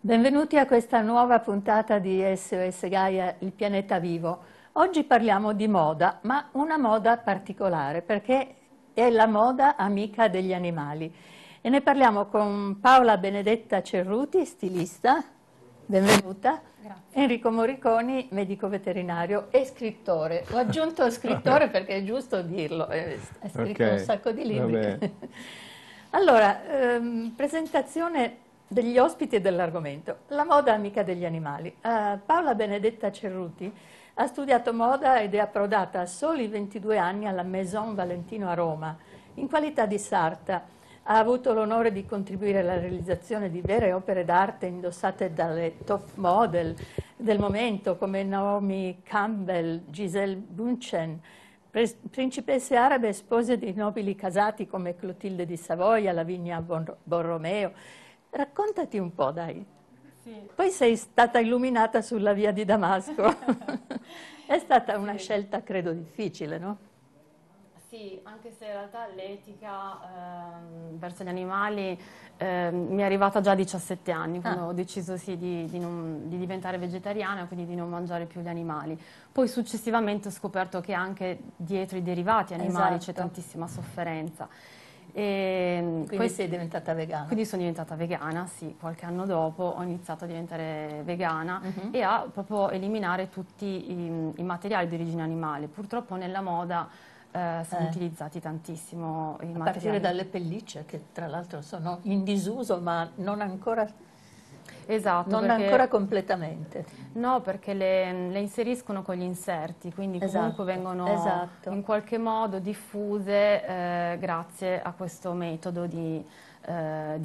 Benvenuti a questa nuova puntata di SOS Gaia, il pianeta vivo. Oggi parliamo di moda, ma una moda particolare, perché è la moda amica degli animali. E ne parliamo con Paola Benedetta Cerruti, stilista, benvenuta. Grazie. Enrico Moriconi, medico veterinario e scrittore. Ho aggiunto scrittore perché è giusto dirlo, ha scritto un sacco di libri. Allora, presentazione degli ospiti e dell'argomento, la moda amica degli animali. Paola Benedetta Cerruti ha studiato moda ed è approdata a soli 22 anni alla Maison Valentino a Roma. In qualità di sarta ha avuto l'onore di contribuire alla realizzazione di vere opere d'arte indossate dalle top model del momento come Naomi Campbell, Giselle Bunchen, principesse arabe e spose di nobili casati come Clotilde di Savoia, Lavinia Borromeo. Raccontati un po', dai. Sì. Poi sei stata illuminata sulla via di Damasco. È stata una scelta, credo, difficile, no? Sì, anche se in realtà l'etica verso gli animali mi è arrivata già a 17 anni, quando ho deciso di diventare vegetariana, quindi di non mangiare più gli animali. Poi successivamente ho scoperto che anche dietro i derivati animali c'è tantissima sofferenza. E quindi sei diventata vegana? Quindi sono diventata vegana, sì, qualche anno dopo ho iniziato a diventare vegana e a proprio eliminare tutti i materiali di origine animale. Purtroppo nella moda sono utilizzati tantissimo i materiali. A partire dalle pellicce, che tra l'altro sono in disuso ma non ancora... Esatto, non ancora completamente. No, perché le inseriscono con gli inserti, quindi comunque vengono in qualche modo diffuse grazie a questo metodo di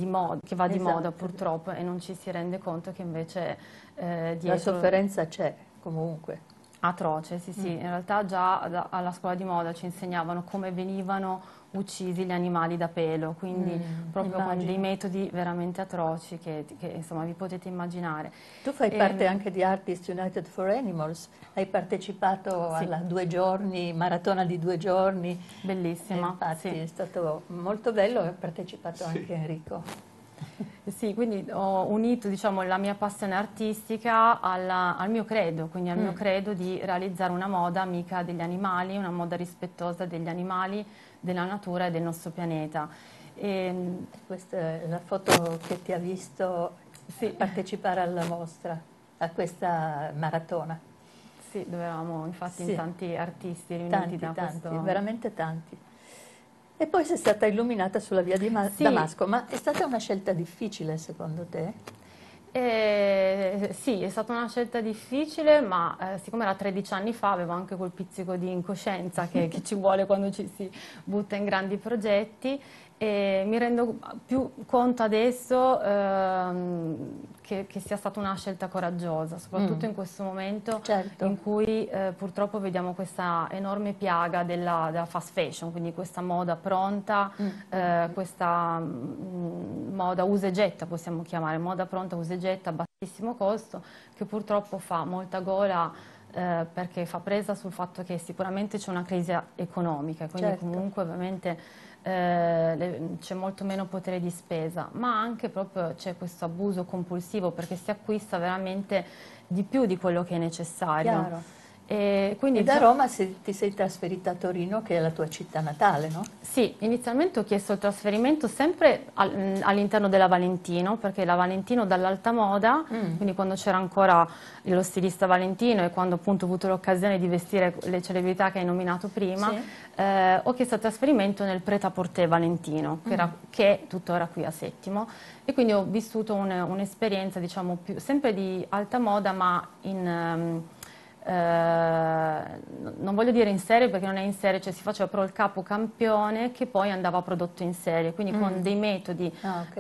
moda, che va di moda purtroppo, e non ci si rende conto che invece dietro... La sofferenza c'è comunque. Atroce, sì, sì. In realtà già alla scuola di moda ci insegnavano come venivano uccisi gli animali da pelo, quindi proprio con dei metodi veramente atroci che insomma vi potete immaginare. Tu fai parte anche di Artist United for Animals, hai partecipato alla 2 giorni, maratona di 2 giorni. Bellissima. Infatti è stato molto bello e ha partecipato anche Enrico. Sì, quindi ho unito, diciamo, la mia passione artistica al mio credo, quindi al mio credo di realizzare una moda amica degli animali, una moda rispettosa degli animali, della natura e del nostro pianeta. E questa è la foto che ti ha visto partecipare alla mostra, a questa maratona. Sì, dove eravamo infatti in tanti artisti riuniti, veramente tanti. E poi sei stata illuminata sulla via di Damasco, ma è stata una scelta difficile secondo te? Sì, è stata una scelta difficile, ma siccome era 13 anni fa avevo anche quel pizzico di incoscienza che ci vuole quando ci si butta in grandi progetti, e mi rendo più conto adesso che sia stata una scelta coraggiosa, soprattutto in questo momento in cui purtroppo vediamo questa enorme piaga della fast fashion, quindi questa moda pronta, questa moda usa e getta, possiamo chiamare, moda pronta usa e getta a bassissimo costo, che purtroppo fa molta gola perché fa presa sul fatto che sicuramente c'è una crisi economica, quindi comunque ovviamente... c'è molto meno potere di spesa, ma anche proprio c'è questo abuso compulsivo, perché si acquista veramente di più di quello che è necessario. Chiaro. E quindi da Roma ti sei trasferita a Torino, che è la tua città natale, no? Sì, inizialmente ho chiesto il trasferimento sempre all'interno della Valentino, perché la Valentino dall'alta moda, quindi quando c'era ancora lo stilista Valentino e quando appunto ho avuto l'occasione di vestire le celebrità che hai nominato prima, ho chiesto il trasferimento nel Prêt-à-Porter Valentino, che è tuttora qui a Settimo, e quindi ho vissuto un'esperienza, diciamo, sempre di alta moda, ma non voglio dire in serie, perché non è in serie, cioè si faceva però il capocampione che poi andava prodotto in serie, quindi con dei metodi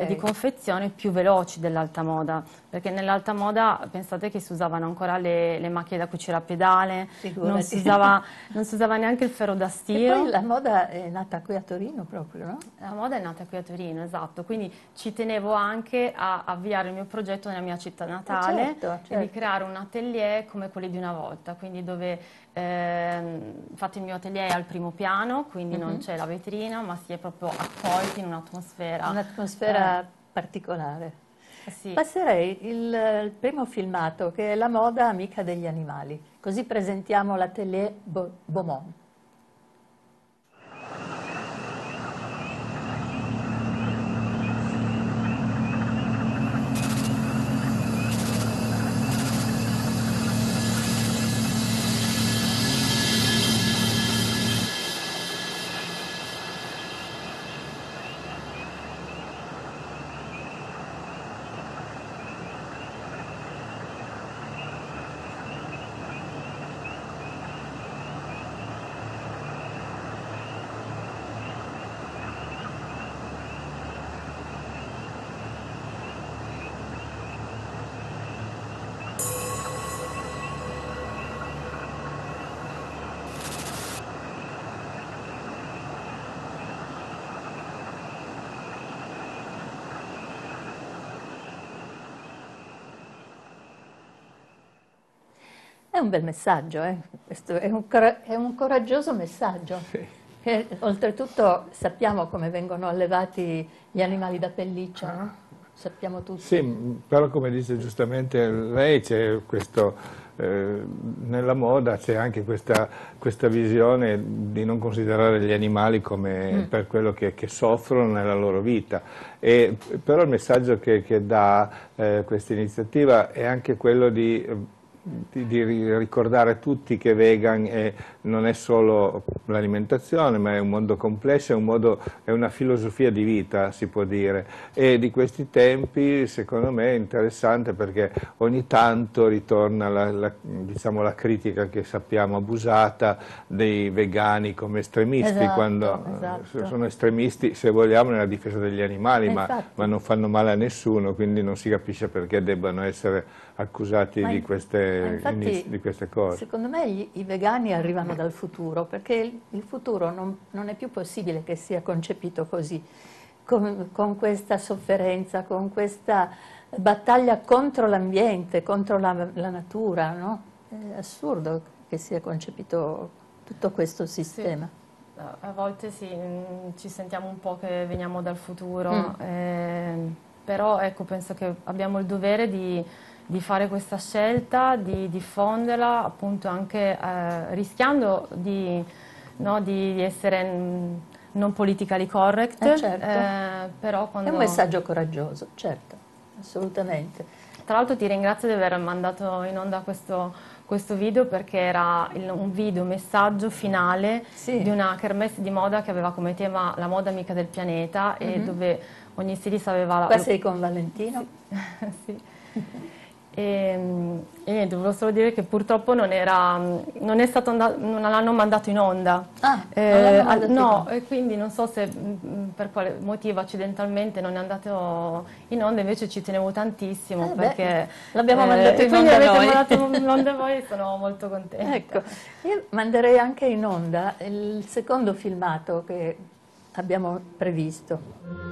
di confezione più veloci dell'alta moda, perché nell'alta moda pensate che si usavano ancora le macchine da cucire a pedale, non si usava neanche il ferro da stiro. E poi la moda è nata qui a Torino proprio, no? La moda è nata qui a Torino, esatto, quindi ci tenevo anche a avviare il mio progetto nella mia città natale, e di creare un atelier come quelli di una volta. Quindi dove infatti il mio atelier è al primo piano, quindi non c'è la vetrina, ma si è proprio accolti in un'atmosfera particolare. Sì. Passerei il primo filmato, che è La moda amica degli animali, così presentiamo l'atelier Beaumont. È un bel messaggio, questo è un coraggioso messaggio. Sì. Che, oltretutto sappiamo come vengono allevati gli animali da pelliccia, no? Sappiamo tutti. Sì, però come dice giustamente lei, c'è questo, nella moda c'è anche questa visione di non considerare gli animali come per quello che soffrono nella loro vita. E, però il messaggio che dà questa iniziativa è anche quello di ricordare a tutti che vegan non è solo l'alimentazione, ma è un mondo complesso, è una filosofia di vita, si può dire, e di questi tempi secondo me è interessante, perché ogni tanto ritorna la critica che sappiamo abusata dei vegani come estremisti, esatto, quando sono estremisti, se vogliamo, nella difesa degli animali, ma non fanno male a nessuno, quindi non si capisce perché debbano essere accusati di queste. Infatti, di queste cose. Secondo me i vegani arrivano dal futuro, perché il futuro non è più possibile che sia concepito così, con questa sofferenza, con questa battaglia contro l'ambiente, contro la natura, no? È assurdo che sia concepito tutto questo sistema. Sì. A volte sì, ci sentiamo un po' che veniamo dal futuro, però ecco, penso che abbiamo il dovere di fare questa scelta, di diffonderla, appunto, anche rischiando di essere non politically correct, certo. Però quando... È un messaggio coraggioso, certo, assolutamente. Tra l'altro ti ringrazio di aver mandato in onda questo video, perché era un video messaggio finale, sì, di una kermesse di moda che aveva come tema la moda amica del pianeta, e dove ogni stylist aveva la... Qua sei con Valentino? Sì. E dovevo solo dire che purtroppo non è stato andato, non l'hanno mandato in onda, no, e quindi non so se per quale motivo accidentalmente non è andato in onda, invece ci tenevo tantissimo, perché l'abbiamo mandato in onda, quindi avete mandato in onda voi e sono molto contenta. Ecco, io manderei anche in onda il secondo filmato che abbiamo previsto.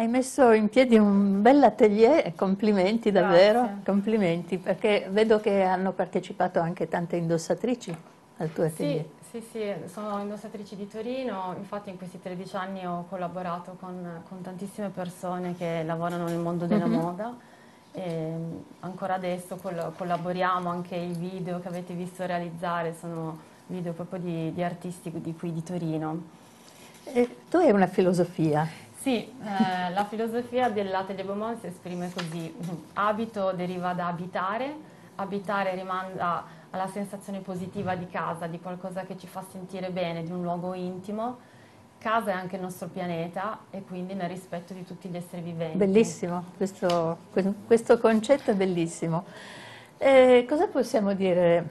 Hai messo in piedi un bel atelier e complimenti davvero, grazie. Complimenti, perché vedo che hanno partecipato anche tante indossatrici al tuo atelier. Sì, sì, sono indossatrici di Torino, infatti in questi 13 anni ho collaborato con tantissime persone che lavorano nel mondo della moda e ancora adesso collaboriamo, anche i video che avete visto realizzare sono video proprio di artisti di qui di Torino. E tu hai una filosofia? Sì, la filosofia dell'Atelier Beaumont si esprime così: abito deriva da abitare, abitare rimanda alla sensazione positiva di casa, di qualcosa che ci fa sentire bene, di un luogo intimo. Casa è anche il nostro pianeta e quindi nel rispetto di tutti gli esseri viventi. Bellissimo, questo concetto è bellissimo. Cosa possiamo dire,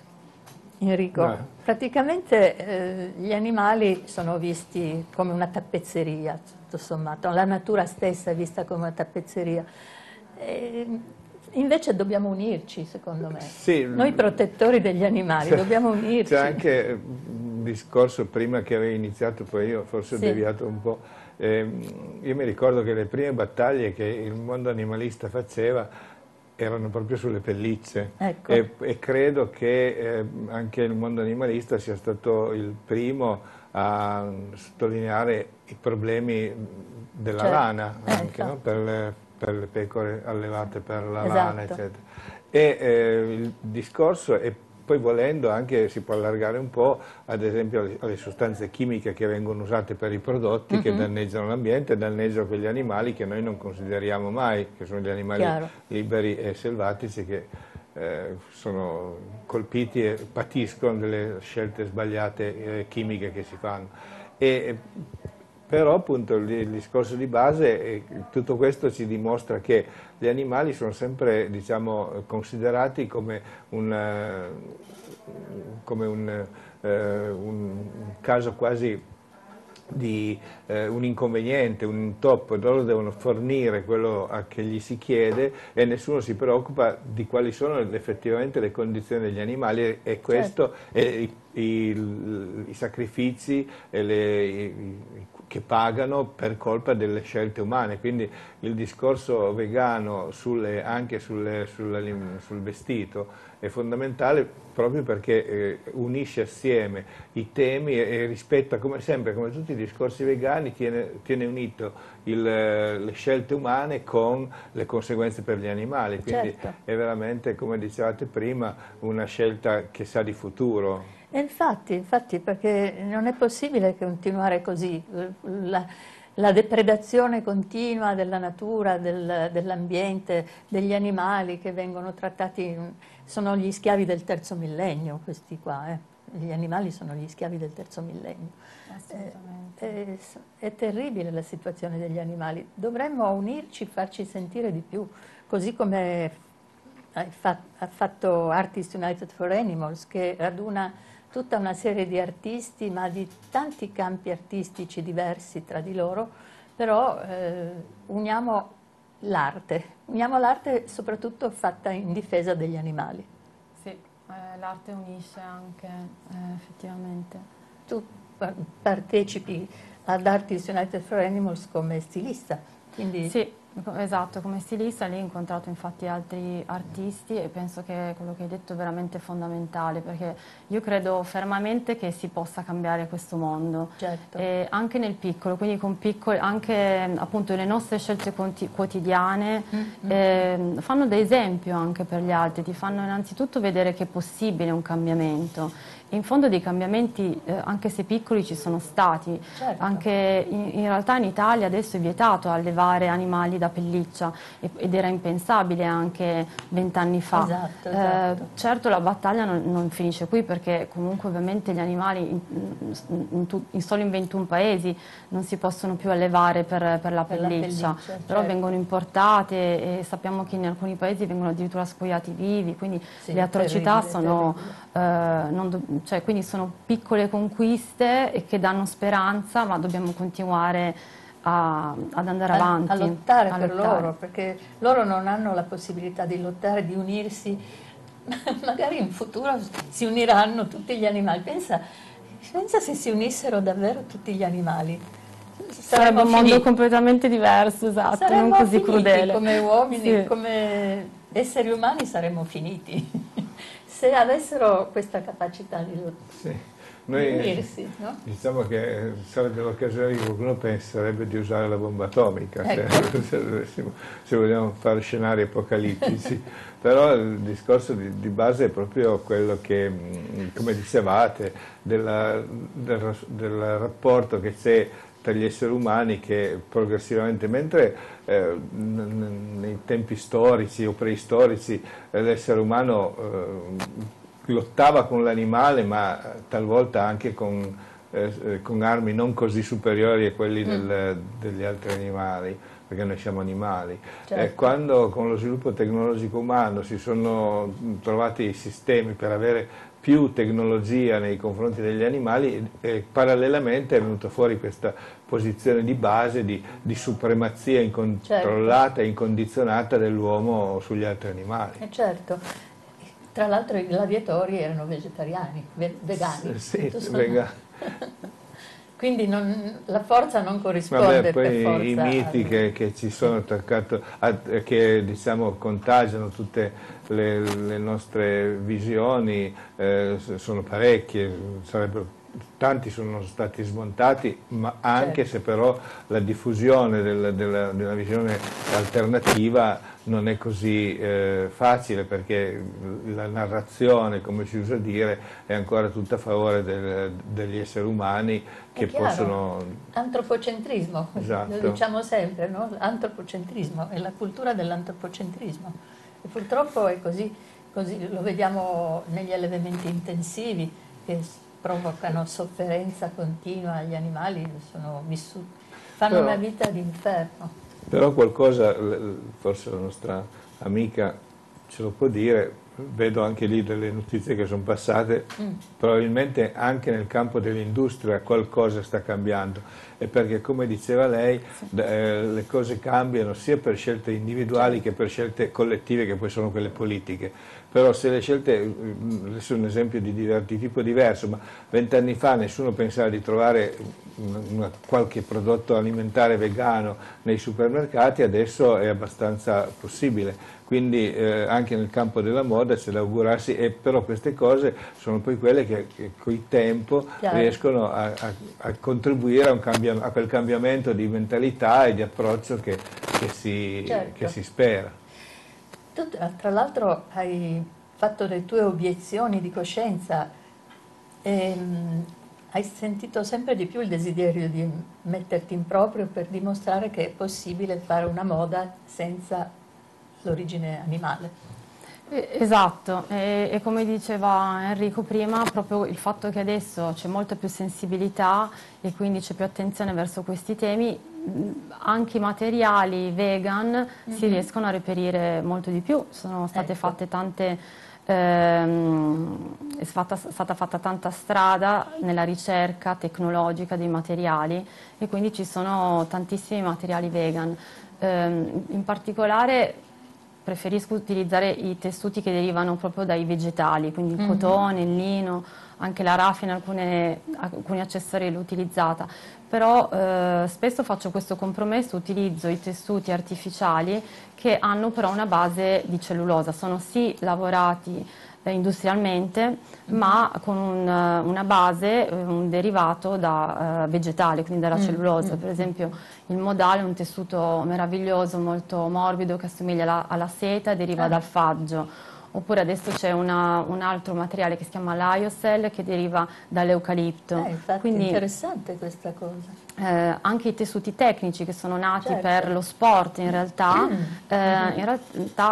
Enrico? Beh, praticamente gli animali sono visti come una tappezzeria. Sommato, la natura stessa è vista come una tappezzeria, invece dobbiamo unirci, secondo me, sì, noi protettori degli animali dobbiamo unirci. C'è anche un discorso prima che avevi iniziato, poi io forse ho deviato un po', io mi ricordo che le prime battaglie che il mondo animalista faceva erano proprio sulle pellicce, ecco. E credo che anche il mondo animalista sia stato il primo a sottolineare i problemi della lana, anche, no? Per le pecore allevate per la lana, eccetera. E il discorso, e poi volendo anche si può allargare un po', ad esempio alle sostanze chimiche che vengono usate per i prodotti che danneggiano l'ambiente, danneggiano quegli animali che noi non consideriamo mai, che sono gli animali liberi e selvatici che sono colpiti e patiscono delle scelte sbagliate chimiche che si fanno. Però appunto il discorso di base, tutto questo ci dimostra che gli animali sono sempre, diciamo, considerati come un caso quasi di un inconveniente, un intoppo, loro devono fornire quello a che gli si chiede e nessuno si preoccupa di quali sono effettivamente le condizioni degli animali e questo i sacrifici e che pagano per colpa delle scelte umane, quindi il discorso vegano sul vestito è fondamentale proprio perché unisce assieme i temi e rispetta, come sempre, come tutti i discorsi vegani, tiene unito le scelte umane con le conseguenze per gli animali, quindi è veramente, come dicevate prima, una scelta che sa di futuro. E infatti, perché non è possibile continuare così, la depredazione continua della natura, dell'ambiente, degli animali che vengono trattati, sono gli schiavi del terzo millennio questi qua, gli animali sono gli schiavi del terzo millennio. Assolutamente. È terribile la situazione degli animali, dovremmo unirci, farci sentire di più, così come ha fatto Artist United for Animals, che raduna tutta una serie di artisti, ma di tanti campi artistici diversi tra di loro, però uniamo l'arte soprattutto fatta in difesa degli animali. Sì, l'arte unisce anche, effettivamente. Tu partecipi ad Artist United for Animals come stilista, quindi... Sì, esatto, come stilista, lì ho incontrato infatti altri artisti e penso che quello che hai detto è veramente fondamentale, perché io credo fermamente che si possa cambiare questo mondo, e anche nel piccolo, quindi anche appunto le nostre scelte quotidiane fanno da esempio anche per gli altri, ti fanno innanzitutto vedere che è possibile un cambiamento. In fondo dei cambiamenti, anche se piccoli, ci sono stati, anche in realtà in Italia adesso è vietato allevare animali da pelliccia ed era impensabile anche 20 anni fa. Esatto. Certo la battaglia non finisce qui, perché comunque ovviamente gli animali solo in 21 paesi non si possono più allevare per la pelliccia però vengono importate e sappiamo che in alcuni paesi vengono addirittura scoiati vivi, quindi le atrocità quindi sono piccole conquiste e che danno speranza, ma dobbiamo continuare ad andare avanti. A lottare per loro, perché loro non hanno la possibilità di lottare, di unirsi, magari in futuro si uniranno tutti gli animali. Pensa se si unissero davvero tutti gli animali. sarebbe un mondo completamente diverso, esatto, saremmo non così crudele. Come uomini, sì, come esseri umani saremmo finiti, se avessero questa capacità di unirsi, no? Diciamo che sarebbe l'occasione che qualcuno penserebbe di usare la bomba atomica, ecco, se vogliamo fare scenari apocalittici. Però il discorso di base è proprio quello che, come dicevate, del rapporto che c'è tra gli esseri umani, che progressivamente, mentre nei tempi storici o preistorici l'essere umano lottava con l'animale, ma talvolta anche con armi non così superiori a quelli degli altri animali, perché noi siamo animali. Certo. Quando con lo sviluppo tecnologico umano si sono trovati i sistemi per avere più tecnologia nei confronti degli animali, parallelamente è venuta fuori questa posizione di base di supremazia incontrollata, certo, e incondizionata dell'uomo sugli altri animali. Certo. Tra l'altro i gladiatori erano vegetariani, vegani. Sì, vegani. Quindi la forza non corrisponde. Vabbè, poi per forza i miti che ci sono attaccato, che diciamo contagiano tutte le nostre visioni, sono parecchie, tanti sono stati smontati, ma anche, certo, se però la diffusione della visione alternativa non è così facile, perché la narrazione, come si usa dire, è ancora tutta a favore degli esseri umani che possono... Antropocentrismo, esatto, lo diciamo sempre, no? Antropocentrismo, è la cultura dell'antropocentrismo. E purtroppo è così, lo vediamo negli allevamenti intensivi che provocano sofferenza continua agli animali, sono vissuti, fanno una vita d'inferno. Però qualcosa, forse la nostra amica ce lo può dire, vedo anche lì delle notizie che sono passate, probabilmente anche nel campo dell'industria qualcosa sta cambiando, e perché, come diceva lei, le cose cambiano sia per scelte individuali che per scelte collettive, che poi sono quelle politiche. Però se le scelte, adesso è un esempio di tipo diverso, ma 20 anni fa nessuno pensava di trovare qualche prodotto alimentare vegano nei supermercati, adesso è abbastanza possibile. Quindi anche nel campo della moda c'è da augurarsi, però queste cose sono poi quelle che coi tempo, chiaro, riescono a contribuire a quel cambiamento di mentalità e di approccio certo, che si spera. Tu, tra l'altro, hai fatto le tue obiezioni di coscienza e hai sentito sempre di più il desiderio di metterti in proprio per dimostrare che è possibile fare una moda senza l'origine animale. Esatto, e come diceva Enrico prima, proprio il fatto che adesso c'è molta più sensibilità e quindi c'è più attenzione verso questi temi, anche i materiali vegan si riescono a reperire molto di più, sono state fatte tante... È stata fatta tanta strada nella ricerca tecnologica dei materiali, e quindi ci sono tantissimi materiali vegan. In particolare preferisco utilizzare i tessuti che derivano proprio dai vegetali, quindi il cotone, il lino, anche la raffia, alcuni accessori l'ho utilizzata, però spesso faccio questo compromesso, utilizzo i tessuti artificiali che hanno però una base di cellulosa, sono sì lavorati industrialmente, ma con una base, un derivato da vegetale, quindi dalla cellulosa. Per esempio il modale è un tessuto meraviglioso, molto morbido, che assomiglia alla seta, deriva dal faggio. Oppure adesso c'è un altro materiale che si chiama lyocell, che deriva dall'eucalipto. Quindi interessante questa cosa. Anche i tessuti tecnici che sono nati, certo, per lo sport, in realtà,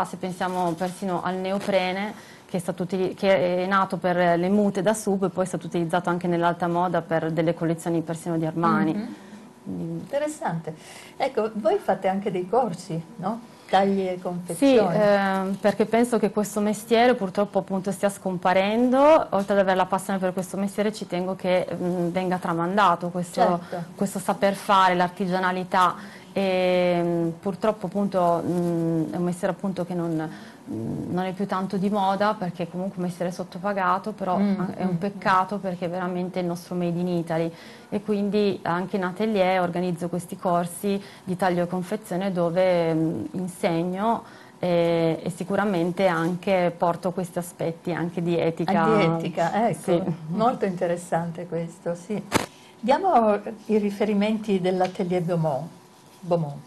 se pensiamo persino al neoprene, che è nato per le mute da sub, e poi è stato utilizzato anche nell'alta moda per delle collezioni persino di Armani. Interessante. Ecco, voi fate anche dei corsi, no? Tagli e confezioni. Sì, perché penso che questo mestiere purtroppo, appunto, stia scomparendo. Oltre ad avere la passione per questo mestiere, ci tengo che venga tramandato questo saper fare, l'artigianalità, e purtroppo, appunto, è un mestiere, appunto, che non non è più tanto di moda perché è comunque un mestiere sottopagato, però è un peccato perché è veramente il nostro made in Italy, e quindi anche in atelier organizzo questi corsi di taglio e confezione dove insegno e sicuramente anche porto questi aspetti anche di etica. Ecco, sì. Molto interessante questo, sì. Diamo i riferimenti dell'atelier Beaumont.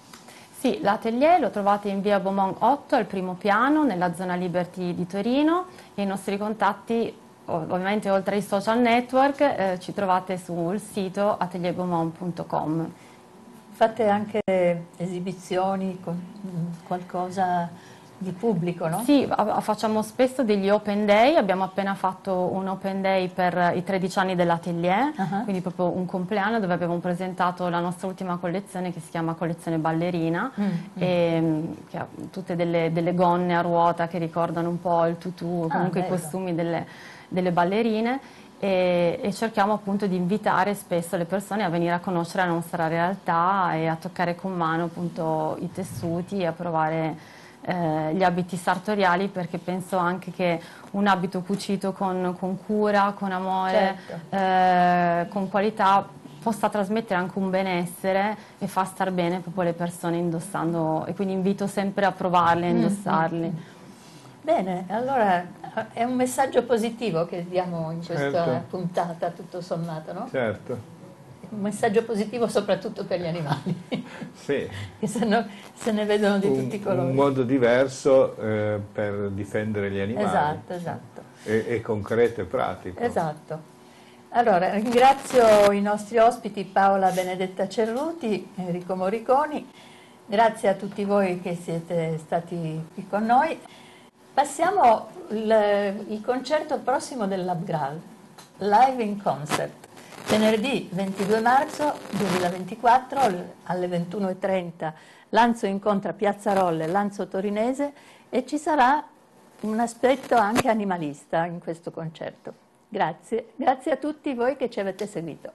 Sì, l'atelier lo trovate in via Beaumont 8 al primo piano nella zona Liberty di Torino, e i nostri contatti ovviamente oltre ai social network ci trovate sul sito atelierbeaumont.com. Fate anche esibizioni, qualcosa di pubblico, no? Sì, facciamo spesso degli open day, abbiamo appena fatto un open day per i 13 anni dell'atelier, quindi proprio un compleanno dove abbiamo presentato la nostra ultima collezione che si chiama collezione ballerina, che ha tutte delle gonne a ruota che ricordano un po' il tutù, comunque i costumi delle ballerine, e cerchiamo appunto di invitare spesso le persone a venire a conoscere la nostra realtà e a toccare con mano appunto i tessuti e a provare gli abiti sartoriali, perché penso anche che un abito cucito con cura, con amore, con qualità possa trasmettere anche un benessere e fa star bene proprio le persone indossando, e quindi invito sempre a provarli, a indossarli. Bene, allora è un messaggio positivo che diamo in questa puntata, tutto sommato, no? Certo. Un messaggio positivo soprattutto per gli animali, che se ne vedono di tutti i colori. Un modo diverso per difendere gli animali. Esatto, esatto. E concreto e pratico. Esatto. Allora, ringrazio i nostri ospiti Paola Benedetta Cerruti, Enrico Moriconi, grazie a tutti voi che siete stati qui con noi. Passiamo il concerto prossimo dell'Abgral, Live in Concert. Venerdì 22 marzo 2024 alle 21:30 Lanzo incontra Piazza Rolle, Lanzo Torinese, e ci sarà un aspetto anche animalista in questo concerto. Grazie, grazie a tutti voi che ci avete seguito.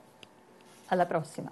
Alla prossima.